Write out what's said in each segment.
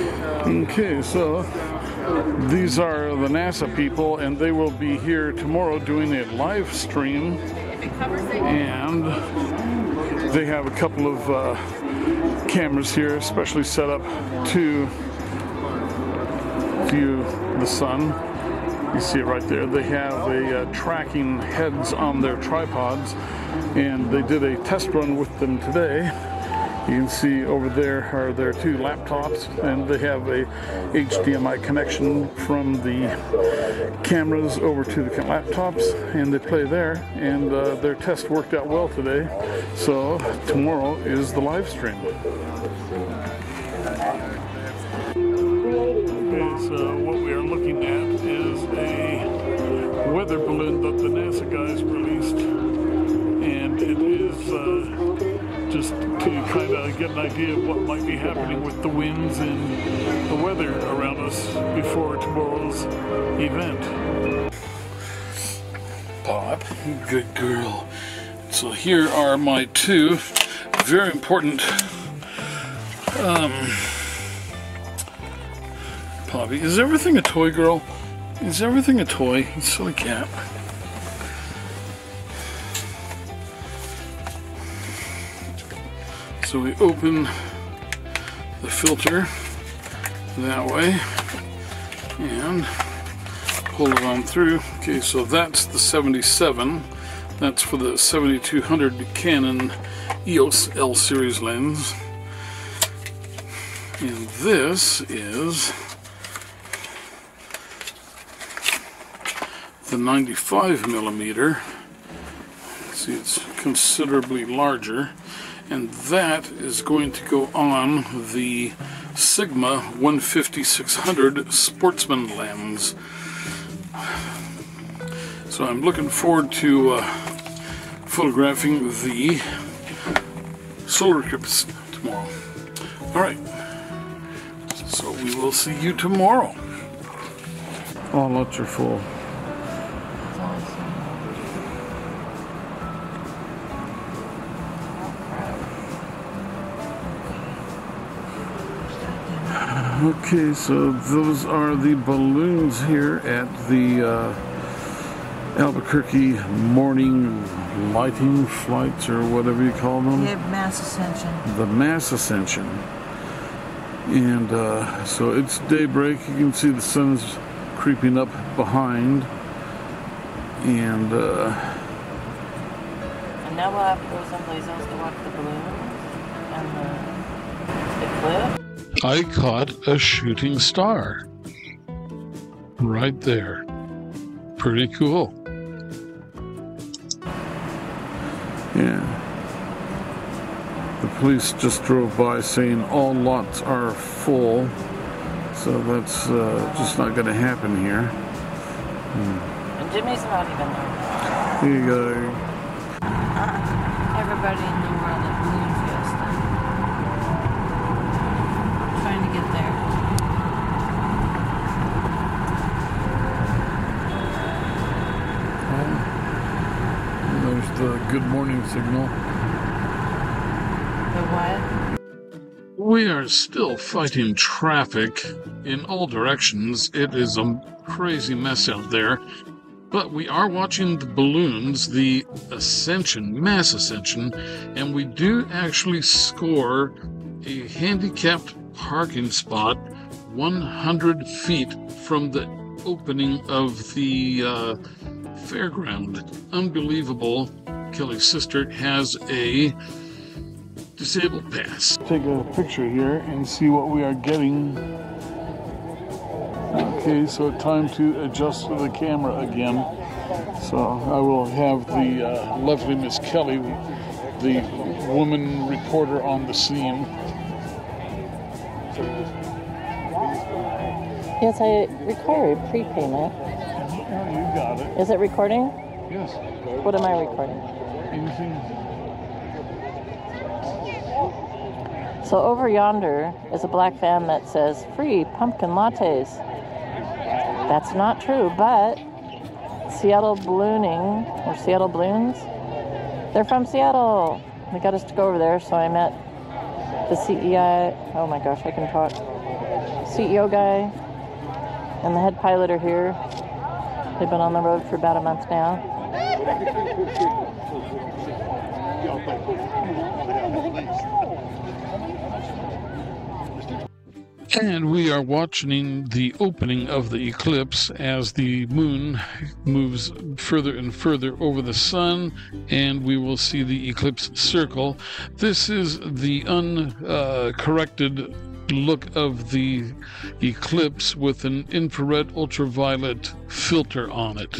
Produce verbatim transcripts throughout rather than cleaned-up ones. Okay, so these are the NASA people, and they will be here tomorrow doing a live stream, and they have a couple of uh, cameras here especially set up to view the sun. You see it right there. They have the uh, tracking heads on their tripods, and they did a test run with them today. You can see over there are their two laptops, and they have a H D M I connection from the cameras over to the laptops, and they play there, and uh, their test worked out well today. So tomorrow is the live stream. Okay, so what we are looking at is a weather balloon that the NASA guys released, and it is uh, just to kind of get an idea of what might be happening with the winds and the weather around us before tomorrow's event. Bob, good girl. So here are my two very important um, Poppy, is everything a toy, girl? Is everything a toy? You silly cat. So we open the filter that way and pull it on through. Okay, so that's the seventy-seven. That's for the seventy-two hundred Canon E O S L series lens. And this is the ninety-five millimeter. See, it's considerably larger, and that is going to go on the Sigma one fifty six hundred Sportsman lens. So I'm looking forward to uh, photographing the solar eclipse tomorrow. All right, so we will see you tomorrow. Oh, lots are full. Okay, so those are the balloons here at the uh, Albuquerque morning lighting flights, or whatever you call them. The mass ascension. The mass ascension. And uh, so it's daybreak. You can see the sun's creeping up behind. And, uh, and now we'll have to go someplace else to watch the balloons and the, the cliff. I caught a shooting star right there. Pretty cool. Yeah. The police just drove by saying all lots are full, so that's uh, just not going to happen here. Hmm. And Jimmy's not even there. Here you go. Everybody in the world is balloon fiesta. Trying to get there. Well, there's the good morning signal. The what? We are still fighting traffic in all directions. It is a crazy mess out there. But we are watching the balloons, the ascension, mass ascension, and we do actually score a handicapped parking spot one hundred feet from the opening of the uh, fairground. Unbelievable. Kelly's sister has a disabled pass. Take a picture here and see what we are getting. Okay, so time to adjust to the camera again. So I will have the uh, lovely Miss Kelly, the woman reporter on the scene. Yes, I required prepayment. You got it. Is it recording? Yes. What am I recording? Anything. So over yonder is a black van that says free pumpkin lattes. That's not true, but Seattle Ballooning, or Seattle Balloons, they're from Seattle. They got us to go over there, so I met the C E I. Oh my gosh, I can talk. C E O guy and the head pilot are here. They've been on the road for about a month now. And we are watching the opening of the eclipse as the moon moves further and further over the sun, and we will see the eclipse circle. This is the uncorrected uh, look of the eclipse with an infrared ultraviolet filter on it.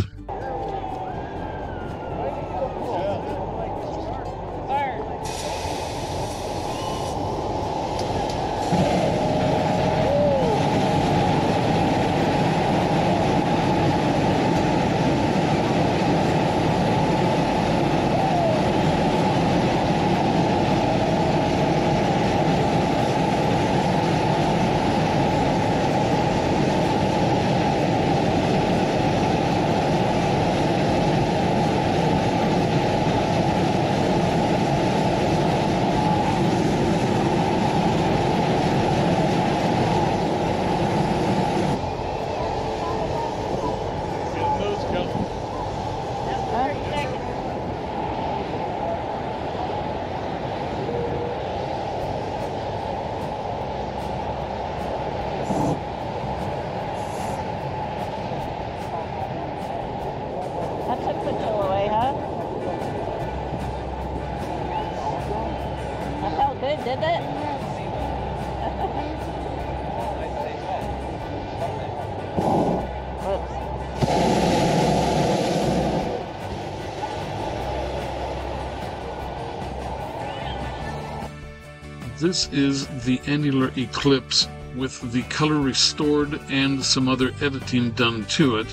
This is the annular eclipse with the color restored and some other editing done to it.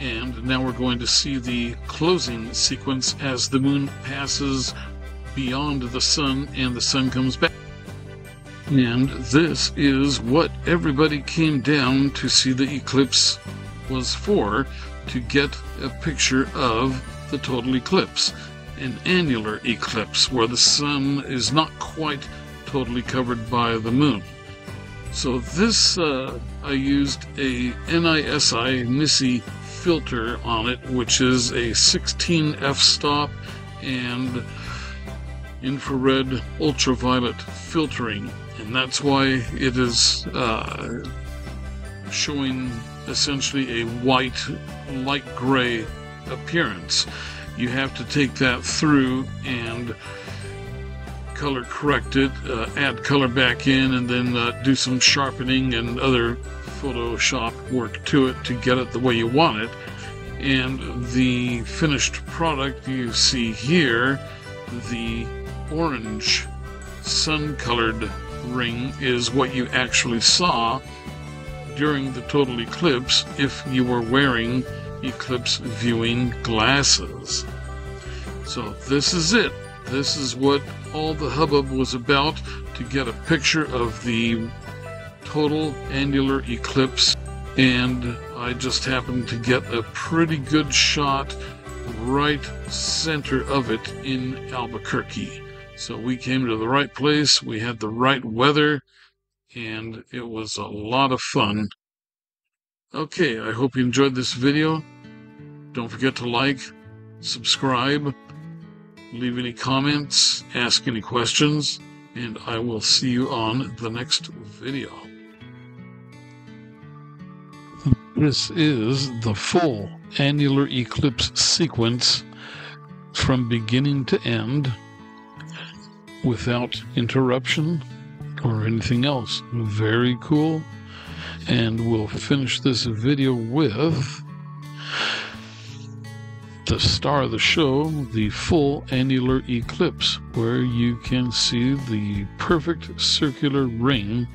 And now we're going to see the closing sequence as the moon passes beyond the sun and the sun comes back. And this is what everybody came down to see the eclipse was for, to get a picture of the total eclipse, an annular eclipse where the sun is not quite totally covered by the moon. So this, uh, I used a N I S I, NISI filter on it, which is a sixteen f-stop and infrared ultraviolet filtering, and that's why it is uh, showing essentially a white, light gray appearance. You have to take that through and color correct it, uh, add color back in, and then uh, do some sharpening and other Photoshop work to it to get it the way you want it. And the finished product you see here, the orange sun-colored ring, is what you actually saw during the total eclipse if you were wearing eclipse viewing glasses. So this is it. This is what all the hubbub was about, to get a picture of the total annular eclipse, and I just happened to get a pretty good shot right center of it in Albuquerque. So we came to the right place, we had the right weather, and it was a lot of fun. Okay, I hope you enjoyed this video. Don't forget to like, subscribe, leave any comments, ask any questions, and I will see you on the next video. This is the full annular eclipse sequence from beginning to end without interruption or anything else. Very cool. And we'll finish this video with the star of the show, the full annular eclipse, where you can see the perfect circular ring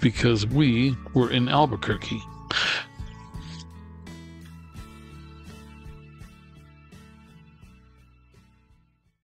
because we were in Albuquerque.